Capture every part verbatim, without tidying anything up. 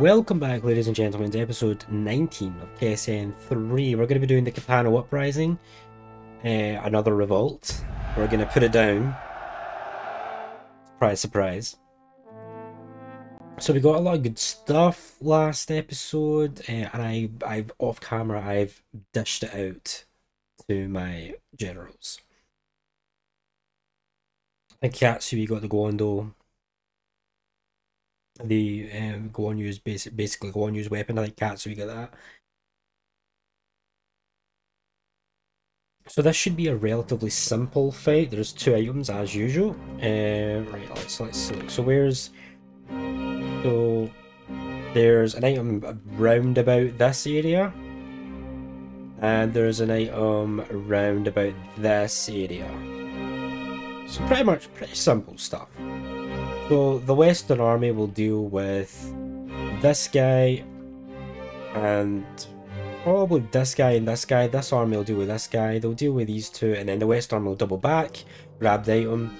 Welcome back, ladies and gentlemen, to episode nineteen of Kessen three. We're going to be doing the Katano Uprising, uh, another revolt. We're going to put it down. Surprise, surprise. So we got a lot of good stuff last episode, uh, and I, I've off camera, I've dished it out to my generals. And Katsui got the Guando. The um, Guan Yu's basic, basically Guan Yu's weapon. I like cats, so we got that. So this should be a relatively simple fight. There's two items as usual. Uh, right, let's let's look. So where's so there's an item round about this area, and there's an item round about this area. So pretty much pretty simple stuff. So the Western Army will deal with this guy and probably this guy and this guy. This army will deal with this guy. They'll deal with these two, and then the Western Army will double back, grab the item,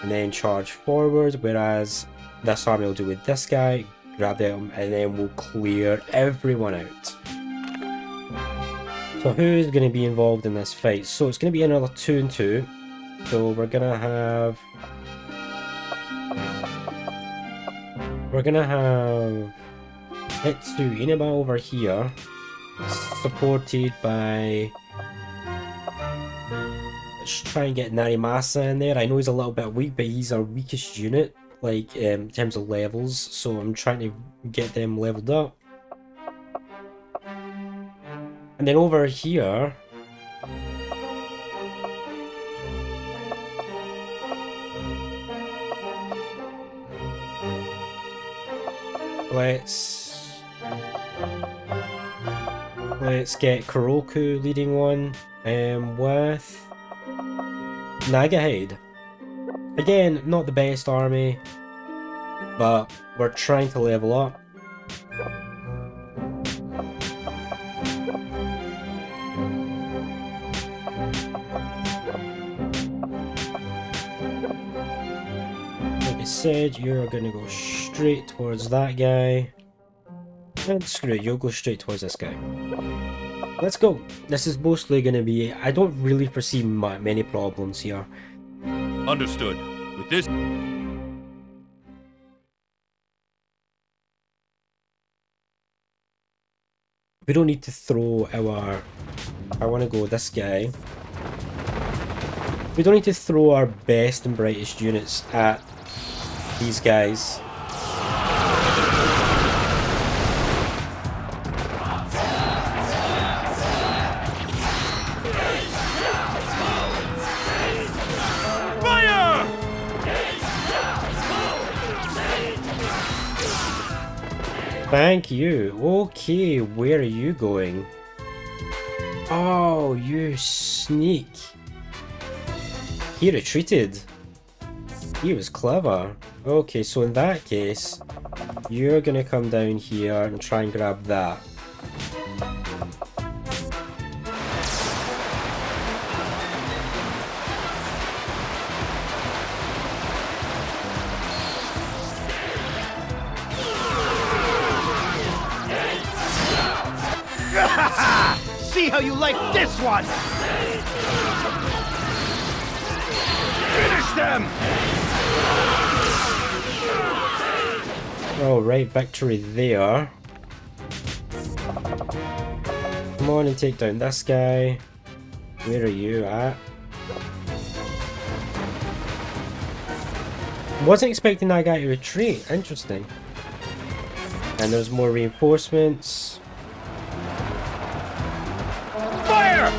and then charge forward. Whereas this army will deal with this guy, grab the item, and then we'll clear everyone out. So who's going to be involved in this fight? So it's going to be another two and two. So we're going to have... We're gonna have Hitsu Inima over here, supported by... Let's try and get Narimasa in there. I know he's a little bit weak, but he's our weakest unit, like, um, in terms of levels, so I'm trying to get them leveled up. And then over here... Let's let's get Koroku leading one um, with Nagahide. Again, not the best army, but we're trying to level up. Said you're gonna go straight towards that guy, and screw it, you'll go straight towards this guy. Let's go. This is mostly gonna be... I don't really foresee my, many problems here. Understood. With this... we don't need to throw our... I wanna go with this guy. We don't need to throw our best and brightest units at these guys. Fire! Thank you. Okay, where are you going? Oh, you sneak. He retreated. He was clever. Okay, so in that case, you're gonna come down here and try and grab that. See how you like this one! Finish them! Alright, victory there. Come on and take down this guy. Where are you at? Wasn't expecting that guy to retreat. Interesting. And there's more reinforcements. Fire!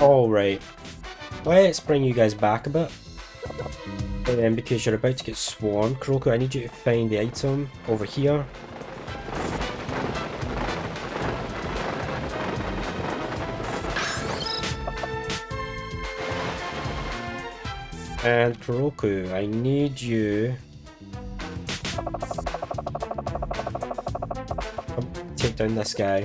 Alright, let's bring you guys back a bit, and then because you're about to get swarmed. Koroku, I need you to find the item over here. And Koroku, I need you... down this guy.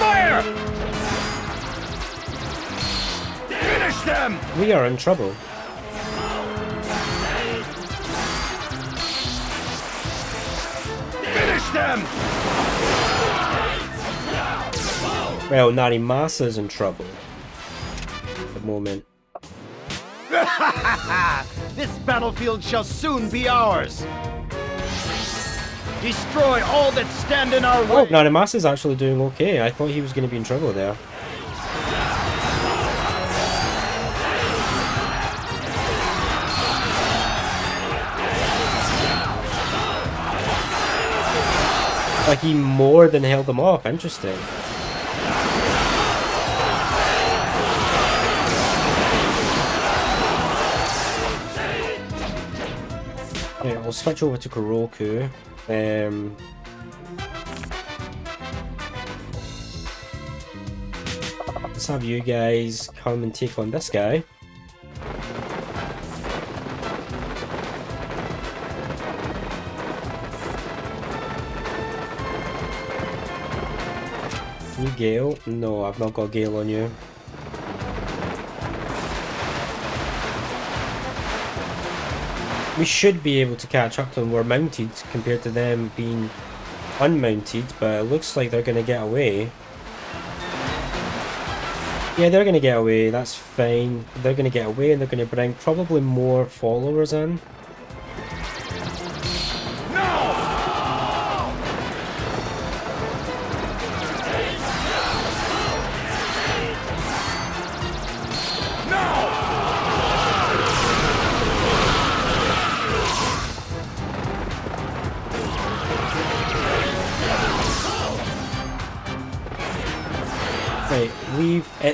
Fire! Finish them! We are in trouble. Finish them! Well, Narimasa's in trouble at the moment. This battlefield shall soon be ours. Destroy all that stand in our way. Oh, Narimasa's actually doing okay. I thought he was going to be in trouble there. Like, he more than held them off. Interesting. Right, I'll switch over to Koroku. Um, let's have you guys come and take on this guy. You Gale? No, I've not got Gale on you. We should be able to catch up to them. We're mounted compared to them being unmounted, but it looks like they're going to get away. Yeah, they're going to get away, that's fine. They're going to get away and they're going to bring probably more followers in.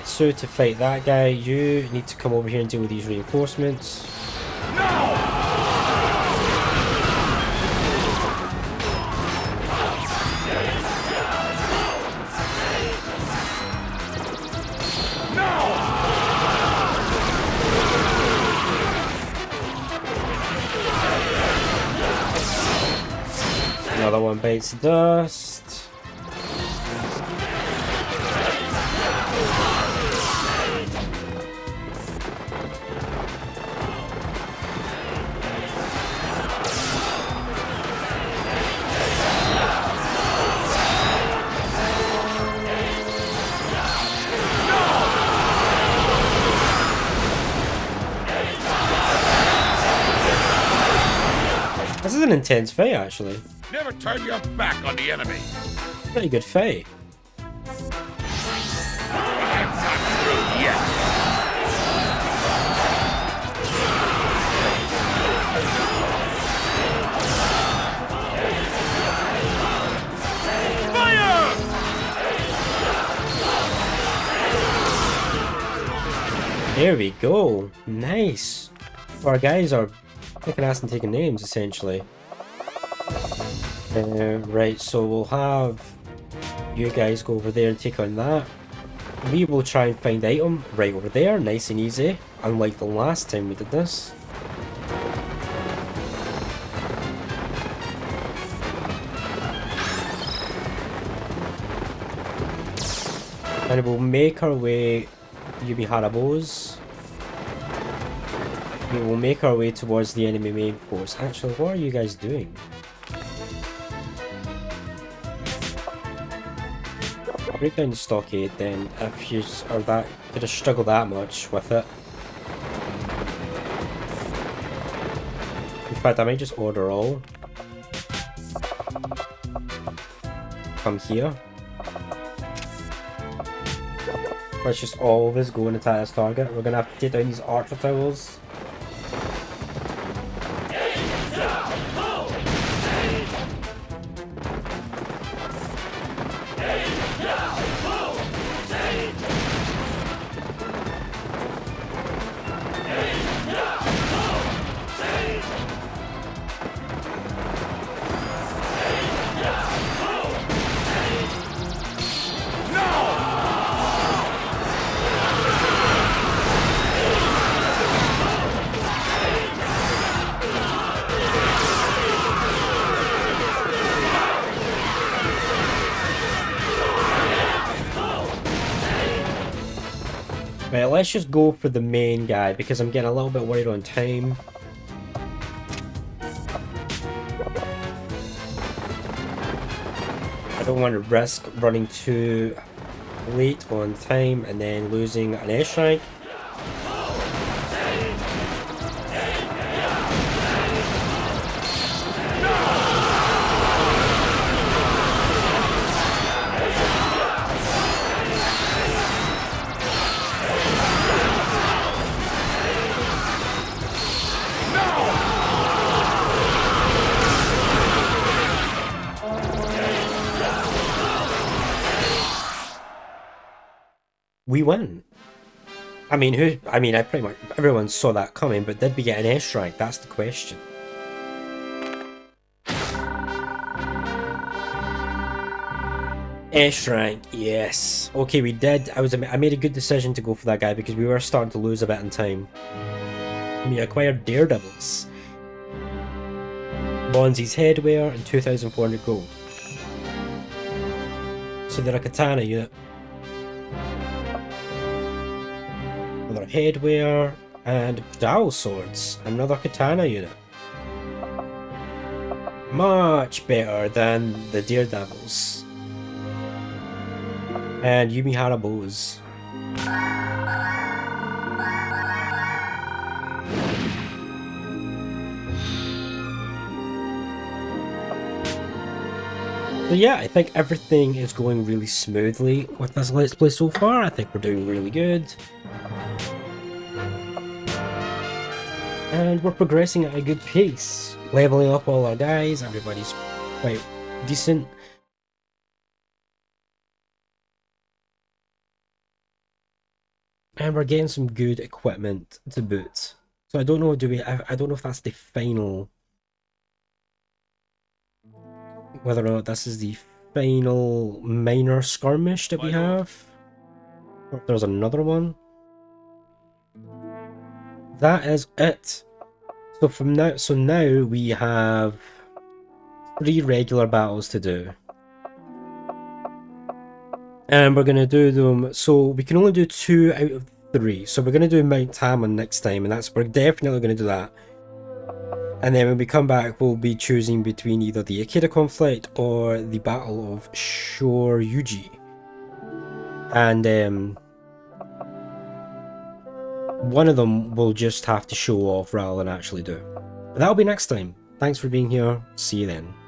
So to fight that guy, you need to come over here and deal with these reinforcements. No! No! Another one bites the dust. An intense fight, actually. Never turn your back on the enemy. Pretty good fight. I'm not through yet. Fire! There we go. Nice. Our guys are kicking ass and taking names, essentially. Uh, right, so we'll have you guys go over there and take on that. We will try and find item right over there, nice and easy, unlike the last time we did this. And we'll make our way Yubi Harabos. We will make our way towards the enemy main force. Actually, what are you guys doing? Break down the stockade then, if you are that going to struggle that much with it. In fact, I might just order all. Come here. Let's just all of us go and attack this target. We're going to have to take down these archer towers. let's just go for the main guy because I'm getting a little bit worried on time. I don't want to risk running too late on time and then losing an S rank. We win. I mean, who? I mean, I pretty much everyone saw that coming, but did we get an S rank? That's the question. S rank, yes. Okay, we did. I was. I made a good decision to go for that guy because we were starting to lose a bit in time. We acquired Daredevils, Bonzi's headwear, and two thousand four hundred gold. So they're a katana unit. Another headwear and dowel swords, another katana unit. Much better than the Daredevils. And Yubi Harabos. So yeah, I think everything is going really smoothly with this Let's Play so far. I think we're doing really good. And we're progressing at a good pace, leveling up all our guys. Everybody's quite decent. And we're getting some good equipment to boot. So I don't know, do we, I, I don't know if that's the final, whether or not this is the final minor skirmish that we have. Or if there's another one. That is it. So from now, so now we have three regular battles to do, and we're gonna do them. So we can only do two out of three. So we're gonna do Mount Tamon next time, and that's we're definitely gonna do that. And then when we come back, we'll be choosing between either the Ikeda Conflict or the Battle of Shoryuji, and um. one of them will just have to show off rather than actually do. But that'll be next time. Thanks for being here. See you then.